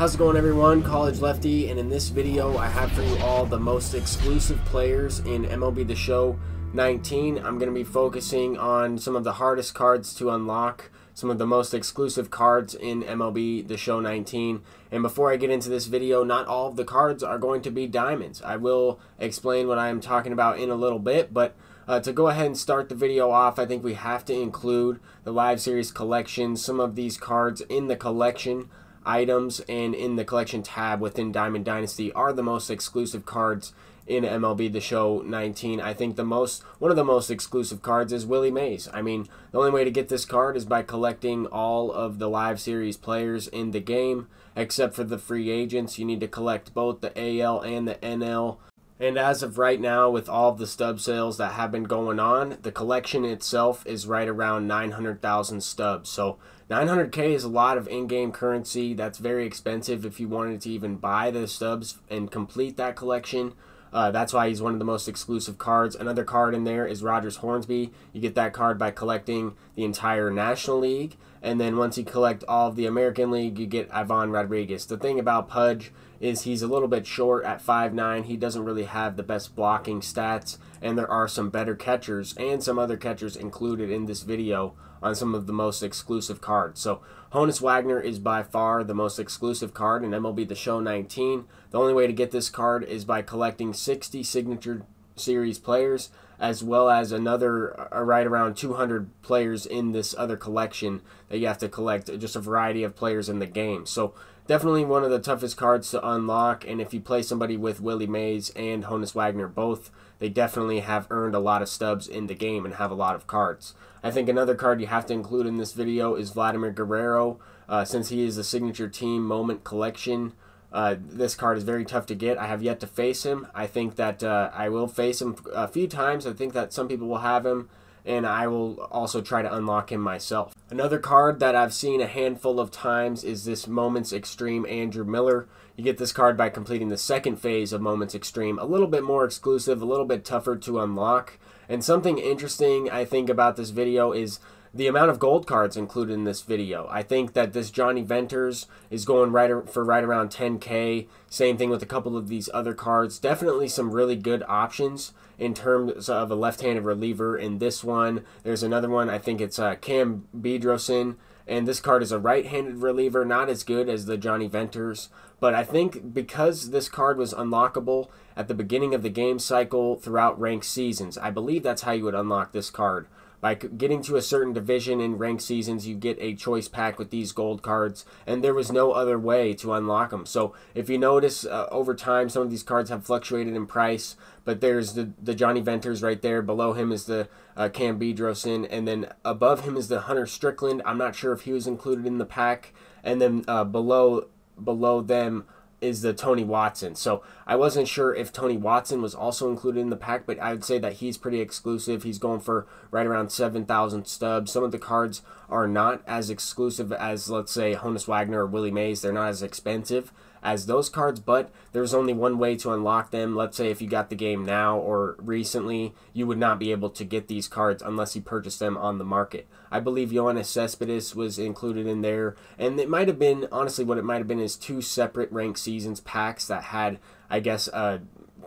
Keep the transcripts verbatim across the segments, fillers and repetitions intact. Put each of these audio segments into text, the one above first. How's it going, everyone? College Lefty, and in this video I have for you all the most exclusive players in M L B The Show nineteen. I'm going to be focusing on some of the hardest cards to unlock, some of the most exclusive cards in M L B The Show nineteen. And before I get into this video, not all of the cards are going to be diamonds. I will explain what I am talking about in a little bit, but Uh, to go ahead and start the video off, I think we have to include the Live Series collection, some of these cards in the collection items and in the collection tab within Diamond Dynasty are the most exclusive cards in M L B The Show nineteen. I think the most, one of the most exclusive cards is Willie Mays. I mean, the only way to get this card is by collecting all of the Live Series players in the game, except for the free agents. You need to collect both the A L and the N L. And as of right now, with all of the stub sales that have been going on, the collection itself is right around nine hundred thousand stubs. So nine hundred K is a lot of in-game currency. That's very expensive if you wanted to even buy the stubs and complete that collection. Uh, that's why he's one of the most exclusive cards. Another card in there is Rogers Hornsby. You get that card by collecting the entire National League. And then once you collect all of the American League, you get Ivan Rodriguez. The thing about Pudge is he's a little bit short at five nine. He doesn't really have the best blocking stats. And there are some better catchers and some other catchers included in this video on some of the most exclusive cards. So Honus Wagner is by far the most exclusive card in M L B The Show nineteen. The only way to get this card is by collecting sixty Signature Series players, as well as another uh, right around two hundred players in this other collection that you have to collect, just a variety of players in the game. So definitely one of the toughest cards to unlock, and if you play somebody with Willie Mays and Honus Wagner both, they definitely have earned a lot of stubs in the game and have a lot of cards. I think another card you have to include in this video is Vladimir Guerrero. Uh, since he is the signature team moment collection, Uh, this card is very tough to get. I have yet to face him. I think that uh, I will face him a few times. I think that some people will have him, and I will also try to unlock him myself. Another card that I've seen a handful of times is this Moments Extreme Andrew Miller. You get this card by completing the second phase of Moments Extreme. A little bit more exclusive, a little bit tougher to unlock. And something interesting I think about this video is the amount of gold cards included in this video. I think that this Johnny Venters is going right for right around ten K. Same thing with a couple of these other cards. Definitely some really good options in terms of a left-handed reliever in this one. There's another one. I think it's uh, Cam Bedrosian. And this card is a right-handed reliever, not as good as the Johnny Venters. But I think because this card was unlockable at the beginning of the game cycle throughout ranked seasons, I believe that's how you would unlock this card. By getting to a certain division in ranked seasons, you get a choice pack with these gold cards, and there was no other way to unlock them. So if you notice, uh, over time, some of these cards have fluctuated in price, but there's the, the Johnny Venters right there. Below him is the uh, Cam Bedrosian, and then above him is the Hunter Strickland. I'm not sure if he was included in the pack. And then uh, below, below them is the Tony Watson. So I wasn't sure if Tony Watson was also included in the pack, but I would say that he's pretty exclusive. He's going for right around seven thousand stubs. Some of the cards are not as exclusive as, let's say, Honus Wagner or Willie Mays. They're not as expensive as those cards, but there's only one way to unlock them. Let's say if you got the game now or recently, you would not be able to get these cards unless you purchased them on the market. I believe Johannes Sespedis was included in there, and it might have been, honestly, what it might have been is two separate ranked seasons packs that had, I guess, uh,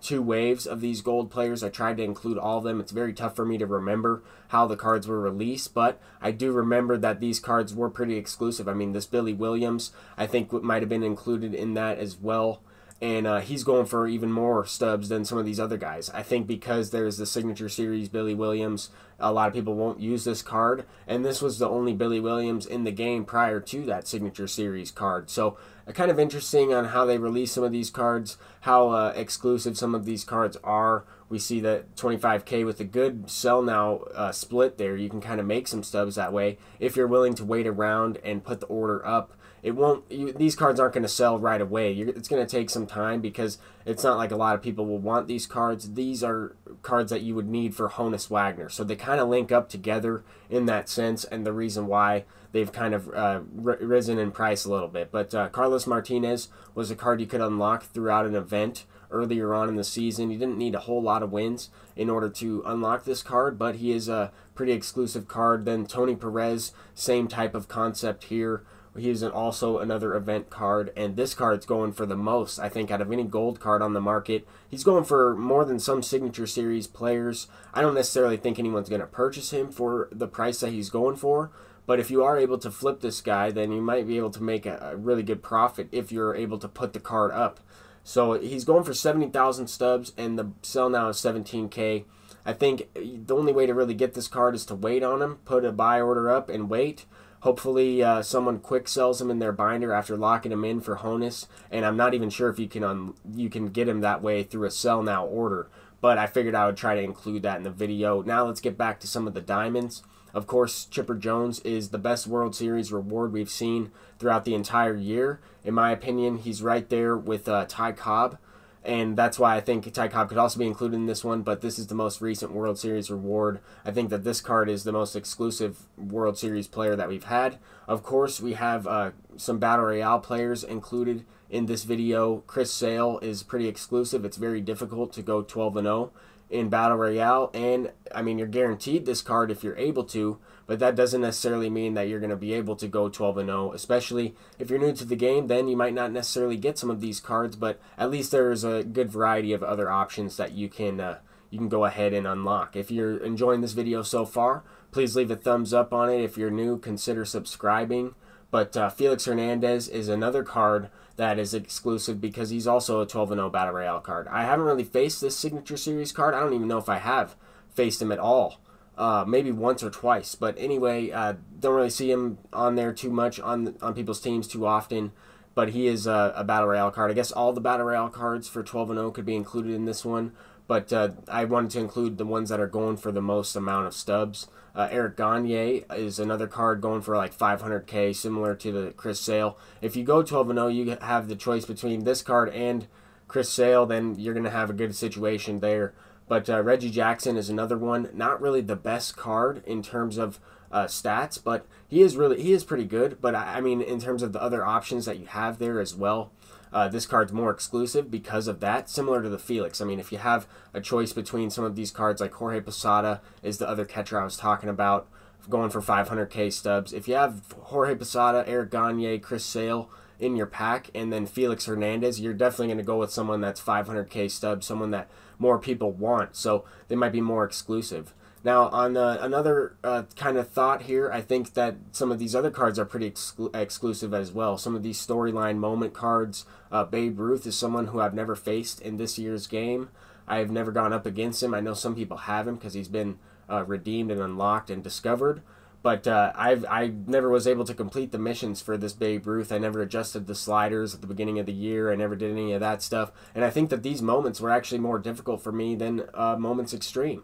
two waves of these gold players. I tried to include all of them. It's very tough for me to remember how the cards were released, but I do remember that these cards were pretty exclusive. I mean, this Billy Williams, I think, might have been included in that as well, and uh, he's going for even more stubs than some of these other guys. I think because there's the Signature Series Billy Williams, a lot of people won't use this card, and this was the only Billy Williams in the game prior to that Signature Series card. So kind of interesting on how they release some of these cards, how uh, exclusive some of these cards are. We see that twenty-five K with a good sell now uh, split there. You can kind of make some stubs that way if you're willing to wait around and put the order up. It won't. You, these cards aren't going to sell right away. You're, it's going to take some time because it's not like a lot of people will want these cards. These are cards that you would need for Honus Wagner. So they kind of link up together in that sense, and the reason why they've kind of uh, risen in price a little bit. But uh, Carlos Martinez was a card you could unlock throughout an event earlier on in the season. You didn't need a whole lot of wins in order to unlock this card, but he is a pretty exclusive card. Then Tony Perez, same type of concept here. He's an also another event card, and this card's going for the most, I think, out of any gold card on the market. He's going for more than some Signature Series players. I don't necessarily think anyone's going to purchase him for the price that he's going for, but if you are able to flip this guy, then you might be able to make a, a really good profit if you're able to put the card up. So he's going for seventy thousand stubs, and the sell now is seventeen K. I think the only way to really get this card is to wait on him, put a buy order up, and wait. Hopefully uh, someone quick sells him in their binder after locking him in for Honus, and I'm not even sure if you can un you can get him that way through a sell now order, but I figured I would try to include that in the video. Now let's get back to some of the diamonds. Of course, Chipper Jones is the best World Series reward we've seen throughout the entire year. In my opinion, he's right there with uh, Ty Cobb, and that's why I think Ty Cobb could also be included in this one, but this is the most recent World Series reward. I think that this card is the most exclusive World Series player that we've had. Of course, we have uh, some Battle Royale players included in this video. Chris Sale is pretty exclusive. It's very difficult to go twelve and oh in Battle Royale, and I mean, you're guaranteed this card if you're able to, but that doesn't necessarily mean that you're going to be able to go twelve and oh, especially if you're new to the game. Then you might not necessarily get some of these cards, but at least there is a good variety of other options that you can uh, you can go ahead and unlock. If you're enjoying this video so far, please leave a thumbs up on it. If you're new, consider subscribing. But uh, Felix Hernandez is another card that is exclusive because he's also a twelve and oh Battle Royale card. I haven't really faced this Signature Series card. I don't even know if I have faced him at all. Uh, maybe once or twice. But anyway, uh, don't really see him on there too much on, on people's teams too often. But he is a, a Battle Royale card. I guess all the Battle Royale cards for twelve and oh could be included in this one. But uh, I wanted to include the ones that are going for the most amount of stubs. Uh, Eric Gagne is another card going for like five hundred K, similar to the Chris Sale. If you go twelve and oh, you have the choice between this card and Chris Sale, then you're going to have a good situation there. But uh, Reggie Jackson is another one. Not really the best card in terms of uh, stats, but he is really he is pretty good. But I, I mean, in terms of the other options that you have there as well, Uh, this card's more exclusive because of that, similar to the Felix. I mean, if you have a choice between some of these cards, like Jorge Posada is the other catcher I was talking about, going for five hundred K stubs. If you have Jorge Posada, Eric Gagne, Chris Sale in your pack, and then Felix Hernandez, you're definitely going to go with someone that's five hundred K stubs, someone that more people want, so they might be more exclusive. Now, on uh, another uh, kind of thought here, I think that some of these other cards are pretty exclu exclusive as well. Some of these storyline moment cards. Uh, Babe Ruth is someone who I've never faced in this year's game. I have never gone up against him. I know some people have him because he's been uh, redeemed and unlocked and discovered. But uh, I've, I never was able to complete the missions for this Babe Ruth. I never adjusted the sliders at the beginning of the year. I never did any of that stuff. And I think that these moments were actually more difficult for me than uh, Moments Extreme.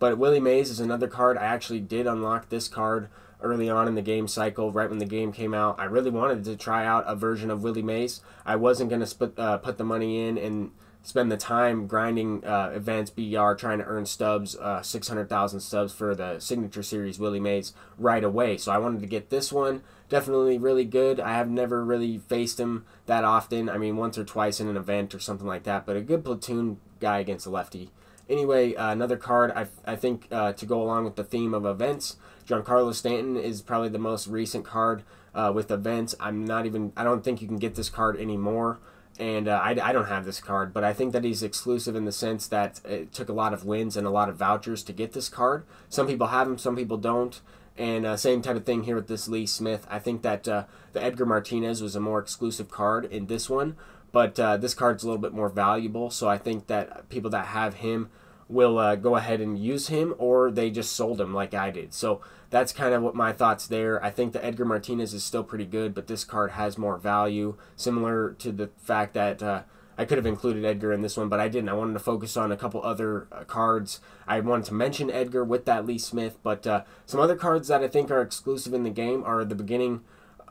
But Willie Mays is another card. I actually did unlock this card early on in the game cycle, right when the game came out. I really wanted to try out a version of Willie Mays. I wasn't going to uh, put the money in and spend the time grinding uh, events, B R, trying to earn stubs, uh, six hundred thousand stubs for the Signature Series Willie Mays right away. So I wanted to get this one. Definitely really good. I have never really faced him that often. I mean, once or twice in an event or something like that. But a good platoon guy against a lefty. Anyway, uh, another card, I, I think, uh, to go along with the theme of events, Giancarlo Stanton is probably the most recent card uh, with events. I'm not even, I don't think you can get this card anymore, and uh, I, I don't have this card, but I think that he's exclusive in the sense that it took a lot of wins and a lot of vouchers to get this card. Some people have him, some people don't. And uh, same type of thing here with this Lee Smith. I think that uh, the Edgar Martinez was a more exclusive card in this one, but uh, this card's a little bit more valuable, so I think that people that have him will uh, go ahead and use him, or they just sold him like I did. So that's kind of what my thoughts there. I think the Edgar Martinez is still pretty good, but this card has more value, similar to the fact that uh, I could have included Edgar in this one, but I didn't. I wanted to focus on a couple other uh, cards. I wanted to mention Edgar with that Lee Smith, but uh, some other cards that I think are exclusive in the game are the beginning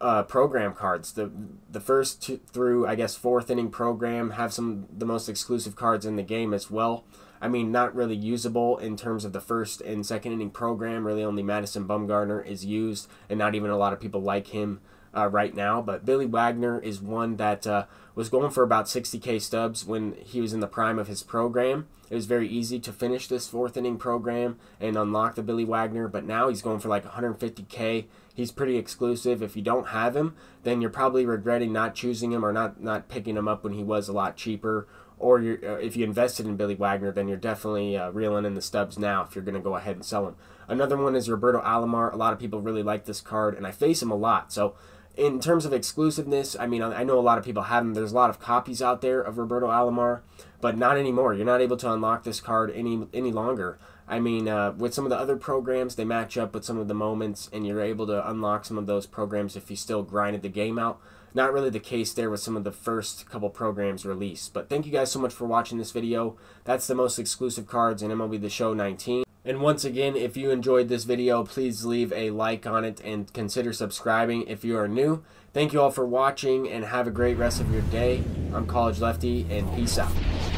uh, program cards. The the first two through, I guess, fourth inning program have some the most exclusive cards in the game as well. I mean, not really usable in terms of the first and second inning program. Really only Madison Bumgarner is used, and not even a lot of people like him uh, right now, but Billy Wagner is one that uh, was going for about sixty K stubs when he was in the prime of his program. It was very easy to finish this fourth inning program and unlock the Billy Wagner, but now he's going for like one hundred fifty K. He's pretty exclusive. If you don't have him, then you're probably regretting not choosing him or not, not picking him up when he was a lot cheaper. Or you're, if you invested in Billy Wagner, then you're definitely uh, reeling in the stubs now if you're going to go ahead and sell him. Another one is Roberto Alomar. A lot of people really like this card, and I face him a lot. So in terms of exclusiveness, I mean, I know a lot of people have him. There's a lot of copies out there of Roberto Alomar, but not anymore. You're not able to unlock this card any any longer. I mean, uh, with some of the other programs, they match up with some of the moments, and you're able to unlock some of those programs if you still grinded the game out. Not really the case there with some of the first couple programs released. But thank you guys so much for watching this video. That's the most exclusive cards in M L B The Show nineteen. And once again, if you enjoyed this video, please leave a like on it and consider subscribing if you are new. Thank you all for watching and have a great rest of your day. I'm College Lefty, and peace out.